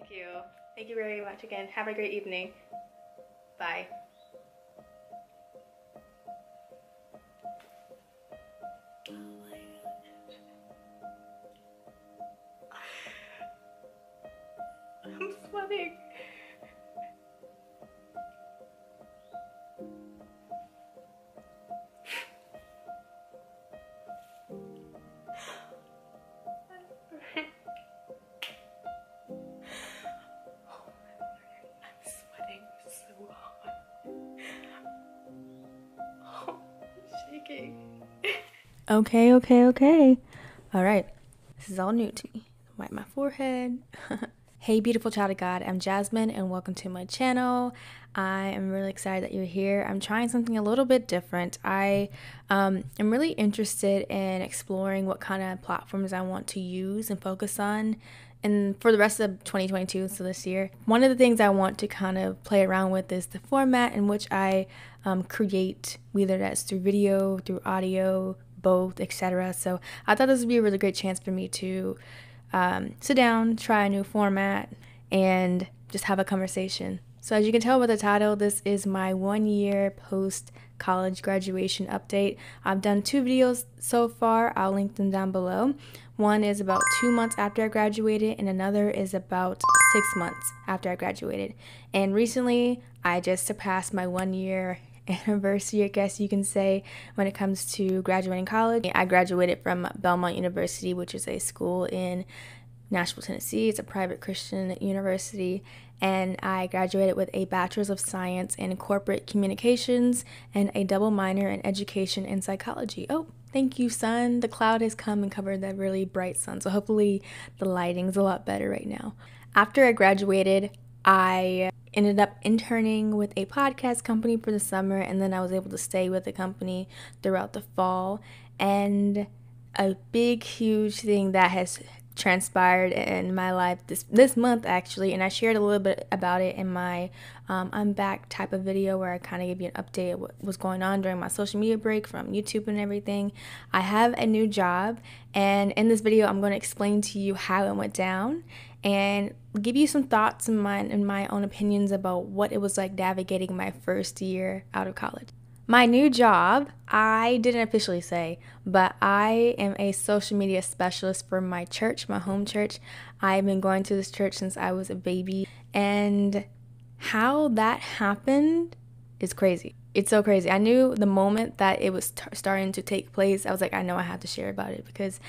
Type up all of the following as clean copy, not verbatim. Thank you. Thank you very much again. Have a great evening. Bye. Oh my God. I'm sweating. Okay. All right. This is all new to me. Wipe my forehead. Hey, beautiful child of God. I'm Jasmine and welcome to my channel. I am really excited that you're here. I'm trying something a little bit different. I am really interested in exploring what kind of platforms I want to use and focus on and for the rest of 2022, so this year. One of the things I want to kind of play around with is the format in which I create, whether that's through video, through audio, both, etc. So I thought this would be a really great chance for me to sit down, try a new format, and just have a conversation. So as you can tell by the title, this is my 1 year post college graduation update. I've done two videos so far. I'll link them down below. One is about 2 months after I graduated and another is about 6 months after I graduated. And recently I just surpassed my 1 year anniversary, I guess you can say, when it comes to graduating college. I graduated from Belmont University, which is a school in Nashville, Tennessee. It's a private Christian university, and I graduated with a bachelor's of science in corporate communications and a double minor in education and psychology. Oh, thank you, sun. The cloud has come and covered that really bright sun, so hopefully the lighting's a lot better right now. After I graduated, I ended up interning with a podcast company for the summer, and then I was able to stay with the company throughout the fall. And a big, huge thing that has transpired in my life this month, actually, and I shared a little bit about it in my I'm back type of video where I kind of give you an update of what was going on during my social media break from YouTube and everything. I have a new job, and in this video I'm going to explain to you how it went down and give you some thoughts and my own opinions about what it was like navigating my first year out of college. My new job, I didn't officially say, but I am a social media specialist for my church, my home church. I've been going to this church since I was a baby, and how that happened is crazy. It's so crazy. I knew the moment that it was starting to take place, I was like, I know I have to share about it, because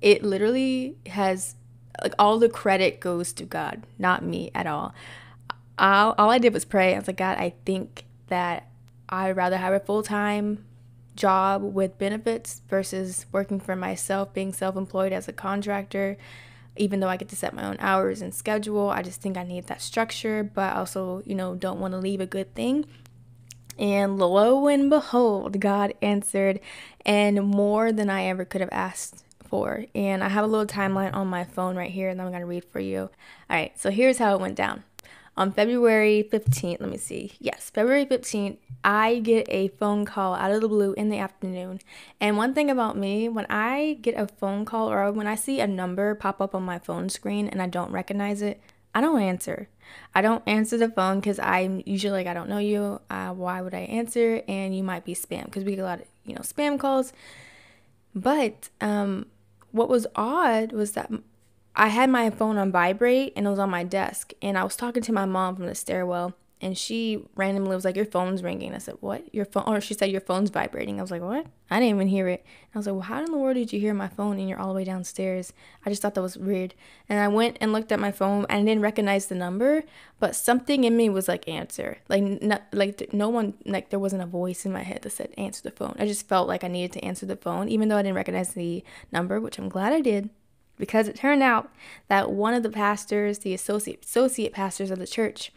it literally has, like, all the credit goes to God, not me at all. All I did was pray. I was like, God, I think that I'd rather have a full-time job with benefits versus working for myself, being self-employed as a contractor. Even though I get to set my own hours and schedule, I just think I need that structure, but also, you know, don't want to leave a good thing. And lo and behold, God answered, and more than I ever could have asked for. And I have a little timeline on my phone right here, and I'm going to read for you. All right, so here's how it went down. On February 15th, let me see. Yes, February 15th, I get a phone call out of the blue in the afternoon. And one thing about me, when I get a phone call or when I see a number pop up on my phone screen and I don't recognize it, I don't answer. I don't answer the phone because I'm usually like, I don't know you. Why would I answer? And you might be spam, because we get a lot of, you know, spam calls. But what was odd was that I had my phone on vibrate and it was on my desk, and I was talking to my mom from the stairwell, and she randomly was like, your phone's ringing. I said, what? Your phone? Or she said, your phone's vibrating. I was like, what? I didn't even hear it. And I was like, well, how in the world did you hear my phone and you're all the way downstairs? I just thought that was weird. And I went and looked at my phone and I didn't recognize the number, but something in me was like, answer. Like there wasn't a voice in my head that said, answer the phone. I just felt like I needed to answer the phone, even though I didn't recognize the number, which I'm glad I did. Because it turned out that one of the pastors, the associate pastors of the church,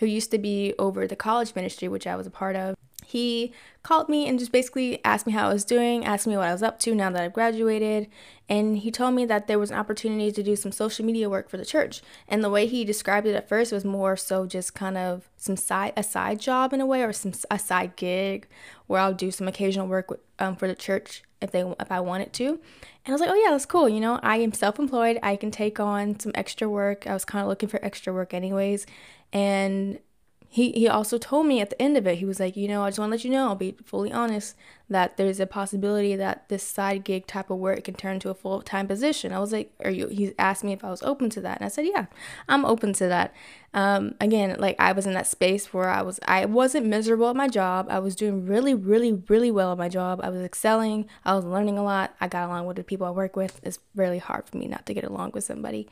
who used to be over the college ministry, which I was a part of, He called me and just basically asked me how I was doing, asked me what I was up to now that I've graduated, and he told me that there was an opportunity to do some social media work for the church. And the way he described it at first was more so just kind of a side job in a way, or a side gig where I'll do some occasional work for the church if I wanted to. And I was like, oh yeah, that's cool. You know, I am self-employed. I can take on some extra work. I was kind of looking for extra work anyways, and He also told me at the end of it, he was like, you know, I just want to let you know, I'll be fully honest, that there's a possibility that this side gig type of work can turn into a full-time position. I was like, he asked me if I was open to that. And I said, yeah, I'm open to that. Again, like I was in that space where I wasn't miserable at my job. I was doing really, really, really well at my job. I was excelling. I was learning a lot. I got along with the people I work with. It's really hard for me not to get along with somebody.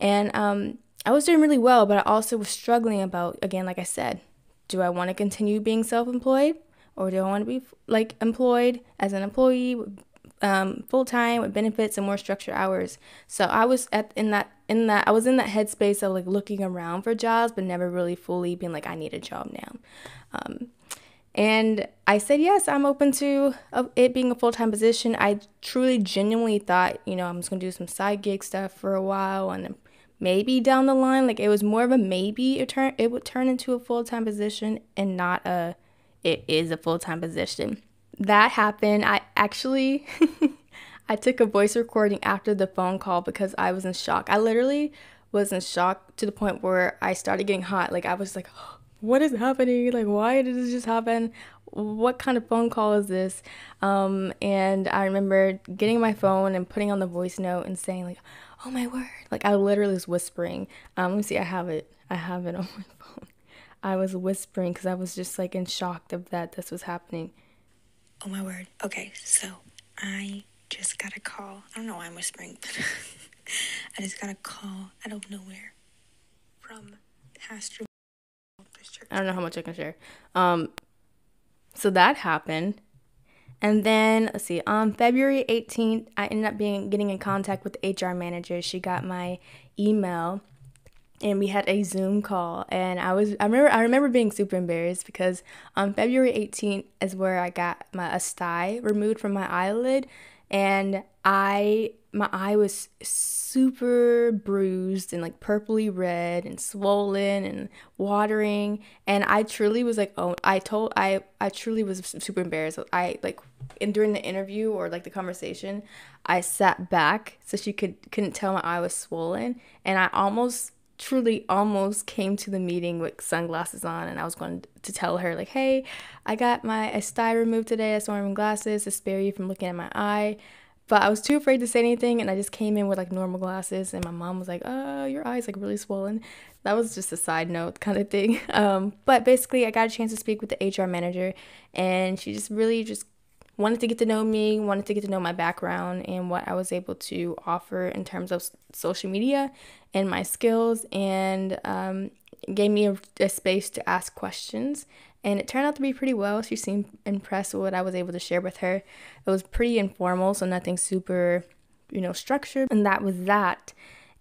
And, I was doing really well, but I also was struggling about, again, like I said, do I want to continue being self-employed, or do I want to be like employed as an employee, full-time with benefits and more structured hours? So I was in that headspace of like looking around for jobs, but never really fully being like, I need a job now. And I said, yes, I'm open to it being a full-time position. I truly, genuinely thought, you know, I'm just going to do some side gig stuff for a while, and maybe down the line, like it was more of a maybe, it would turn into a full-time position, and not a, it is a full-time position. That happened. I actually, I took a voice recording after the phone call because I was in shock. I literally was in shock to the point where I started getting hot. Like I was like, what is happening? Like, why did this just happen? What kind of phone call is this? And I remember getting my phone and putting on the voice note and saying like, oh my word. Like I literally was whispering. Let me see. I have it on my phone. I was whispering because I was just like in shock that this was happening. Oh my word. Okay. So I just got a call. I don't know why I'm whispering, but I just got a call out of nowhere from Pastor. I don't know how much I can share. So that happened. And then, let's see, on February 18th, I ended up getting in contact with the HR manager. She got my email, and we had a Zoom call. And I remember being super embarrassed because on February 18th is where I got a sty removed from my eyelid, and my eye was super bruised and like purpley red and swollen and watering. And I truly was like, I truly was super embarrassed. I like, and during the interview or like the conversation, I sat back so she couldn't tell my eye was swollen. And I almost came to the meeting with sunglasses on, and I was going to tell her like, hey, I got my sty removed today. That's why I'm wearing glasses to spare you from looking at my eye. But I was too afraid to say anything, and I just came in with like normal glasses, and my mom was like, oh, your eye's like really swollen. That was just a side note kind of thing. But basically, I got a chance to speak with the HR manager, and she just really just wanted to get to know me, wanted to get to know my background and what I was able to offer in terms of social media and my skills, and gave me a space to ask questions. And it turned out to be pretty well. She seemed impressed with what I was able to share with her. It was pretty informal, so nothing super, you know, structured. And that was that.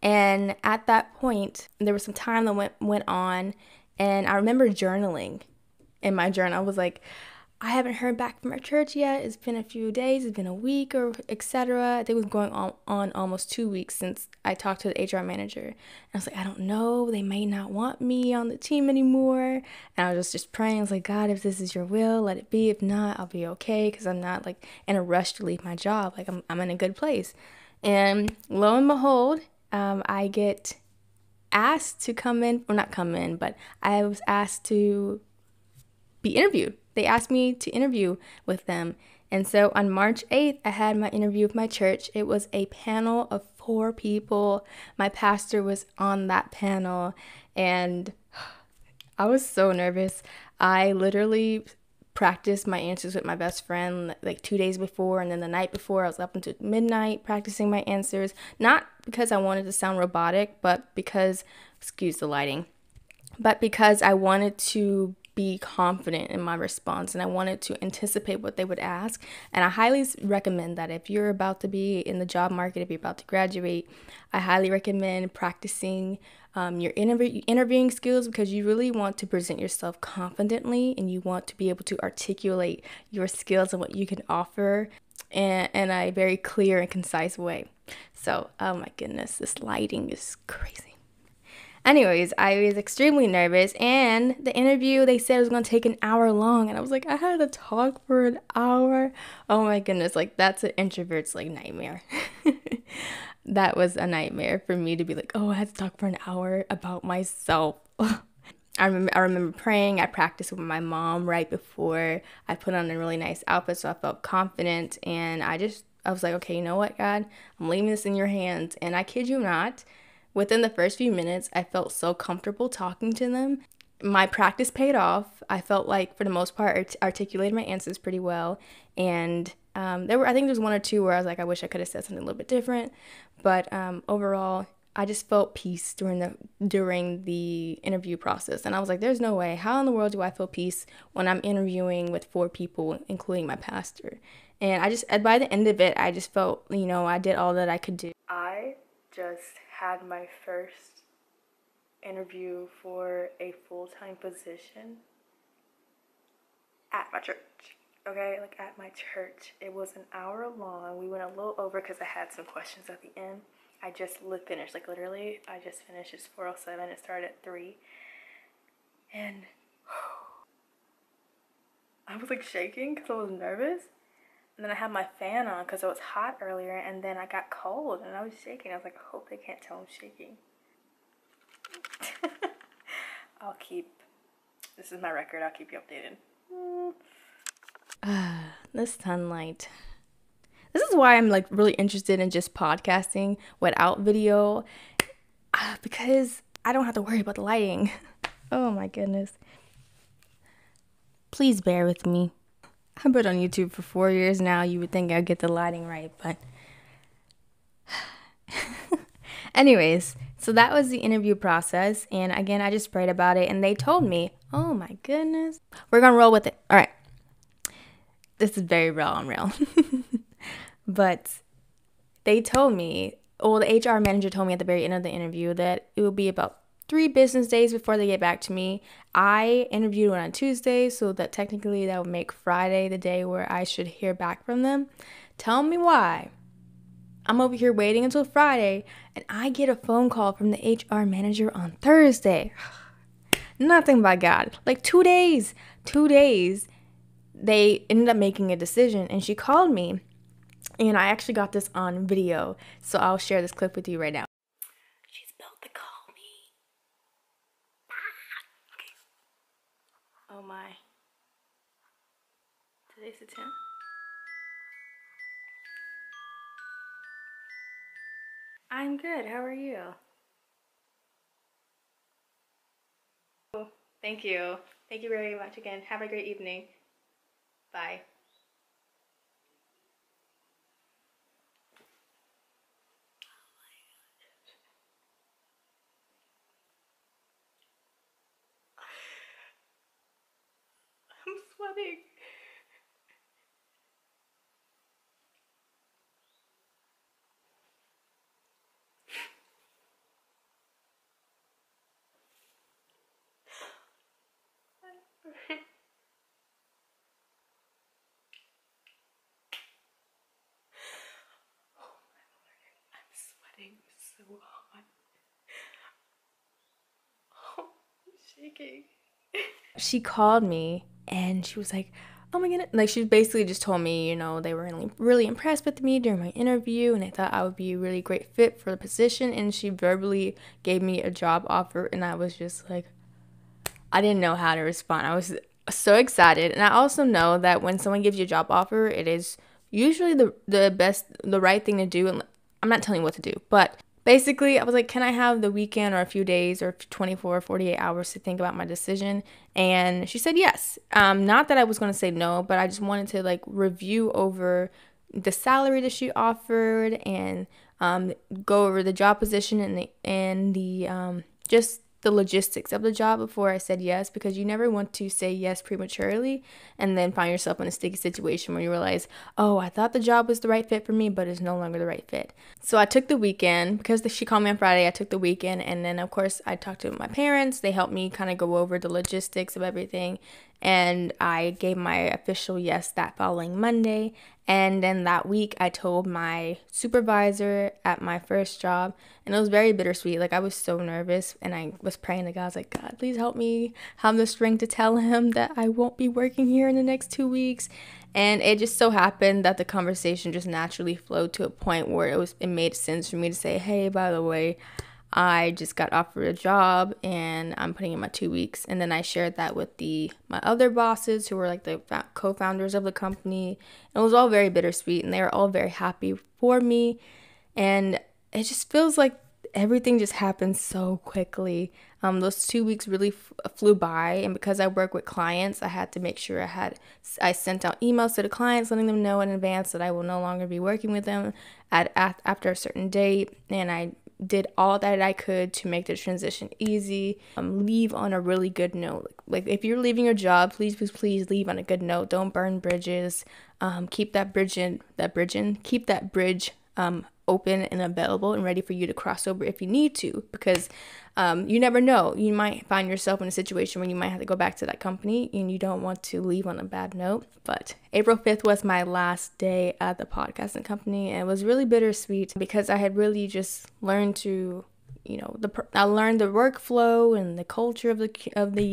And at that point, there was some time that went on. And I remember journaling. In my journal, I was like, I haven't heard back from our church yet. It's been a few days. It's been a week, or etc. I think it was going on almost 2 weeks since I talked to the HR manager. And I was like, I don't know. They may not want me on the team anymore. And I was just praying. I was like, God, if this is your will, let it be. If not, I'll be okay, because I'm not like in a rush to leave my job. Like I'm in a good place. And lo and behold, I get asked to come in, or not come in, but I was asked to be interviewed. They asked me to interview with them. And so on March 8th, I had my interview with my church. It was a panel of 4 people. My pastor was on that panel, and I was so nervous. I literally practiced my answers with my best friend like 2 days before, and then the night before I was up until midnight practicing my answers. Not because I wanted to sound robotic, but because I wanted to be confident in my response, and I wanted to anticipate what they would ask. And I highly recommend that if you're about to be in the job market, if you're about to graduate, I highly recommend practicing your interviewing skills, because you really want to present yourself confidently and you want to be able to articulate your skills and what you can offer in a very clear and concise way. So, oh my goodness, this lighting is crazy. Anyways, I was extremely nervous, and the interview, they said it was going to take an hour long, and I was like, I had to talk for an hour. Oh my goodness, like that's an introvert's like nightmare. That was a nightmare for me to be like, oh, I had to talk for an hour about myself. I remember praying. I practiced with my mom right before. I put on a really nice outfit, so I felt confident, and I was like, okay, you know what, God, I'm leaving this in your hands. And I kid you not, within the first few minutes, I felt so comfortable talking to them. My practice paid off. I felt like, for the most part, I articulated my answers pretty well. And I think there was one or two where I was like, I wish I could have said something a little bit different. But overall, I just felt peace during the interview process. And I was like, there's no way. How in the world do I feel peace when I'm interviewing with 4 people, including my pastor? And by the end of it, I just felt, you know, I did all that I could do. I just had my first interview for a full-time position at my church, okay? Like, at my church. It was an hour long. We went a little over because I had some questions at the end. I just finished. Like, literally, I just finished. It's 4:07. It started at 3. And I was, like, shaking because I was nervous. And then I had my fan on because it was hot earlier, and then I got cold and I was shaking. I was like, I hope they can't tell I'm shaking. This is my record. I'll keep you updated. The sunlight. This is why I'm like really interested in just podcasting without video, because I don't have to worry about the lighting. Oh my goodness. Please bear with me. I've been on YouTube for 4 years now. You would think I'd get the lighting right, but... Anyways, so that was the interview process. And again, I just prayed about it. And they told me, oh my goodness. We're going to roll with it. All right. This is very raw and real. But they told me, well, the HR manager told me at the very end of the interview that it would be about 3 business days before they get back to me. I interviewed on a Tuesday, so that technically that would make Friday the day where I should hear back from them. Tell me why. I'm over here waiting until Friday, and I get a phone call from the HR manager on Thursday. Nothing by God. Like 2 days. 2 days. They ended up making a decision, and she called me, and I actually got this on video, so I'll share this clip with you right now. Oh my, today's the 10th? I'm good, how are you? Oh, thank you. Thank you very much again. Have a great evening. Bye. She called me and she was like, oh my goodness, like she basically just told me, you know, they were really impressed with me during my interview, and they thought I would be a really great fit for the position. And she verbally gave me a job offer, and I was just like, I didn't know how to respond. I was so excited. And I also know that when someone gives you a job offer, it is usually the right thing to do. And I'm not telling you what to do, but basically, I was like, can I have the weekend or a few days or 24 or 48 hours to think about my decision? And she said yes. Not that I was going to say no, but I just wanted to like review over the salary that she offered and go over the job position and the just the logistics of the job before I said yes, because you never want to say yes prematurely and then find yourself in a sticky situation where you realize, oh, I thought the job was the right fit for me, but it's no longer the right fit. So I took the weekend because she called me on Friday. I took the weekend, and then of course I talked to my parents. They helped me kind of go over the logistics of everything, and I gave my official yes that following Monday. And then that week I told my supervisor at my first job, and it was very bittersweet. Like, I was so nervous, and I was praying to God. I was like, God, please help me have the strength to tell him that I won't be working here in the next 2 weeks. And it just so happened that the conversation just naturally flowed to a point where it made sense for me to say, hey, by the way, I just got offered a job and I'm putting in my 2 weeks. And then I shared that with my other bosses, who were like the co-founders of the company. It was all very bittersweet, and they were all very happy for me. And it just feels like everything just happened so quickly. Those 2 weeks really flew by, and because I work with clients, I had to make sure I sent out emails to the clients letting them know in advance that I will no longer be working with them after a certain date, and I did all that I could to make the transition easy. Leave on a really good note. Like, if you're leaving your job, please, please, please leave on a good note. Don't burn bridges. Keep that bridge open and available and ready for you to cross over if you need to, because you never know. You might find yourself in a situation where you might have to go back to that company, and you don't want to leave on a bad note. But April 5th was my last day at the podcasting company, and it was really bittersweet because I had really just learned to, you know, I learned the workflow and the culture of the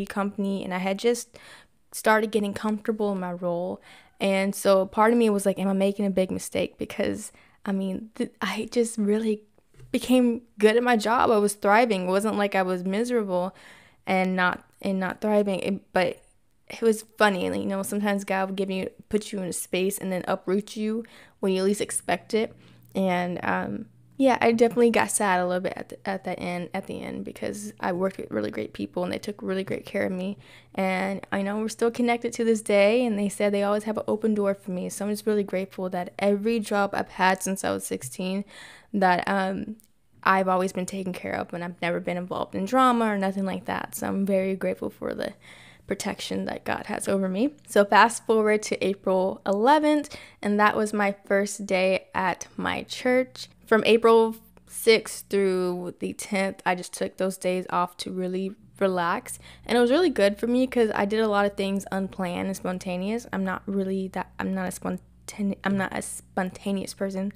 company, and I had just started getting comfortable in my role. And so part of me was like, am I making a big mistake? Because I mean, I just really became good at my job. I was thriving. It wasn't like I was miserable and not thriving. But it was funny. You know, sometimes God will put you in a space and then uproot you when you least expect it. And yeah, I definitely got sad a little bit at the end because I worked with really great people, and they took really great care of me. And I know we're still connected to this day, and they said they always have an open door for me. So I'm just really grateful that every job I've had since I was 16, that I've always been taken care of, and I've never been involved in drama or nothing like that. So I'm very grateful for the protection that God has over me. So fast forward to April 11th, and that was my first day at my church. From April 6th through the 10th, I just took those days off to really relax. And it was really good for me because I did a lot of things unplanned and spontaneous. I'm not a spontaneous person.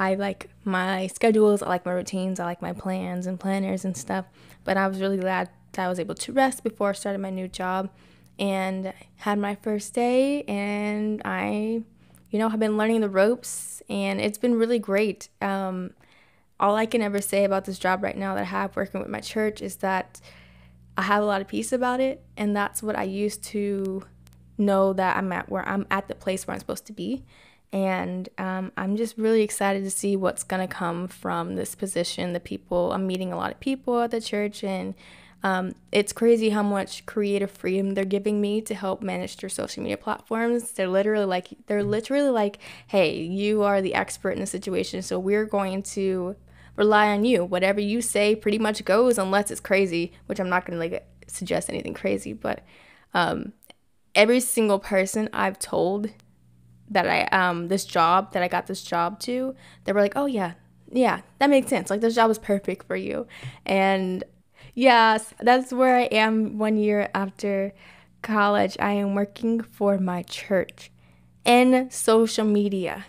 I like my schedules, I like my routines, I like my plans and planners and stuff. But I was really glad that I was able to rest before I started my new job, and had my first day, and I've been learning the ropes, and it's been really great. All I can ever say about this job right now that I have working with my church is that I have a lot of peace about it, and that's what I used to know, that I'm at the place where I'm supposed to be. And I'm just really excited to see what's going to come from this position. I'm meeting a lot of people at the church, and it's crazy how much creative freedom they're giving me to help manage their social media platforms. They're literally like, hey, you are the expert in the situation, so we're going to rely on you. Whatever you say pretty much goes, unless it's crazy, which I'm not going to suggest anything crazy. But every single person I've told that I got this job to, they were like, oh yeah, that makes sense. Like, this job was perfect for you. And yes, that's where I am. 1 year after college, I am working for my church in social media.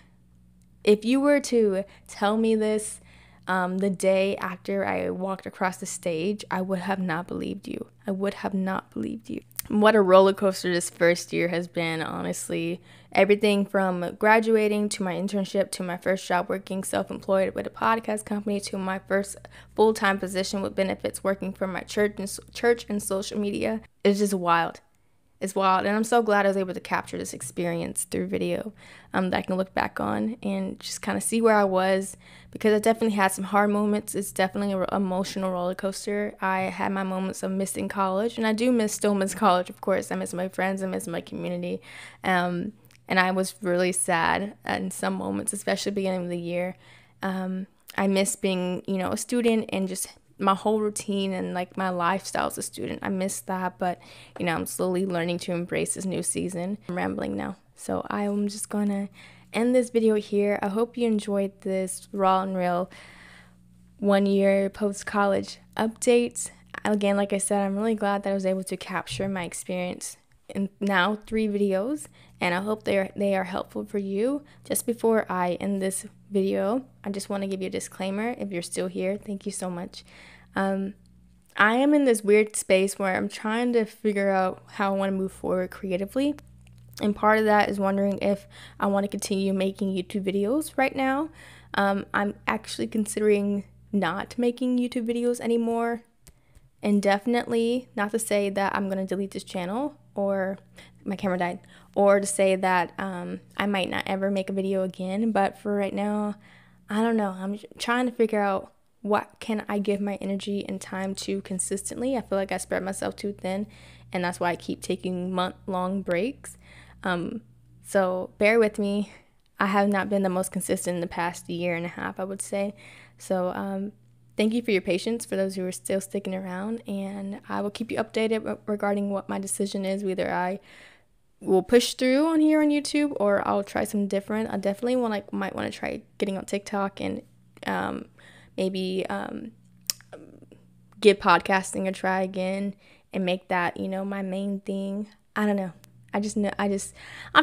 If you were to tell me this the day after I walked across the stage, I would have not believed you. What a roller coaster this first year has been, honestly. Everything from graduating to my internship to my first job working self-employed with a podcast company to my first full-time position with benefits working for my church and social media. It's just wild. It's wild, and I'm so glad I was able to capture this experience through video that I can look back on and just kind of see where I was, because I definitely had some hard moments. It's definitely an emotional roller coaster. I had my moments of missing college, and I still miss college, of course. I miss my friends, I miss my community, and I was really sad in some moments, especially beginning of the year. I miss being, you know, a student and just my whole routine and like my lifestyle as a student. I miss that, but you know, I'm slowly learning to embrace this new season. I'm rambling now, so I'm just gonna end this video here. I hope you enjoyed this raw and real 1 year post-college update. Again, like I said, I'm really glad that I was able to capture my experience in now 3 videos, and I hope they are helpful for you. Just before I end this video, I just want to give you a disclaimer. If you're still here, thank you so much. I am in this weird space where I'm trying to figure out how I want to move forward creatively, and part of that is wondering if I want to continue making YouTube videos right now. I'm actually considering not making YouTube videos anymore indefinitely. Not to say that I'm going to delete this channel, or my camera died, or to say that I might not ever make a video again, but for right now, I don't know. I'm trying to figure out what can I give my energy and time to consistently. I feel like I spread myself too thin, and that's why I keep taking month-long breaks. So bear with me. I have not been the most consistent in the past year and a half, I would say. So thank you for your patience, for those who are still sticking around, and I will keep you updated regarding what my decision is. Whether I will push through on here on YouTube, or I'll try some different. I definitely might want to try getting on TikTok, and maybe give podcasting a try again and make that, you know, my main thing. I don't know. I'm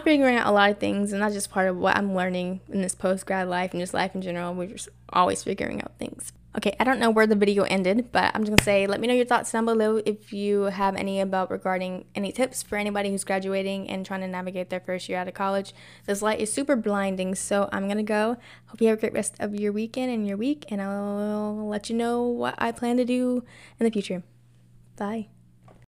figuring out a lot of things, and that's just part of what I'm learning in this post-grad life and just life in general. We're just always figuring out things. Okay, I don't know where the video ended, but I'm just going to say, let me know your thoughts down below if you have any regarding any tips for anybody who's graduating and trying to navigate their first year out of college. This light is super blinding, so I'm going to go. Hope you have a great rest of your weekend and your week, and I'll let you know what I plan to do in the future. Bye.